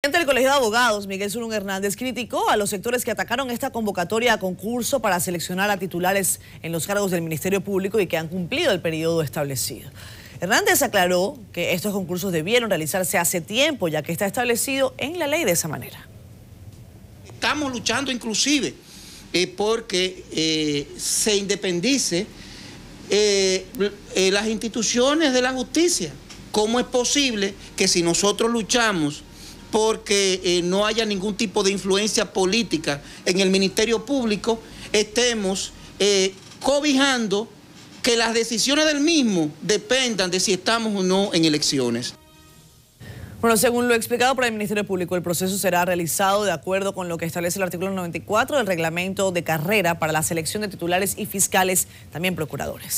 El presidente del Colegio de Abogados, Miguel Surún Hernández, criticó a los sectores que atacaron esta convocatoria a concurso para seleccionar a titulares en los cargos del Ministerio Público y que han cumplido el periodo establecido. Hernández aclaró que estos concursos debieron realizarse hace tiempo, ya que está establecido en la ley de esa manera. Estamos luchando inclusive porque se independice las instituciones de la justicia. ¿Cómo es posible que si nosotros luchamos porque no haya ningún tipo de influencia política en el Ministerio Público, estemos cobijando que las decisiones del mismo dependan de si estamos o no en elecciones? Bueno, según lo explicado por el Ministerio Público, el proceso será realizado de acuerdo con lo que establece el artículo 94 del reglamento de carrera para la selección de titulares y fiscales, también procuradores.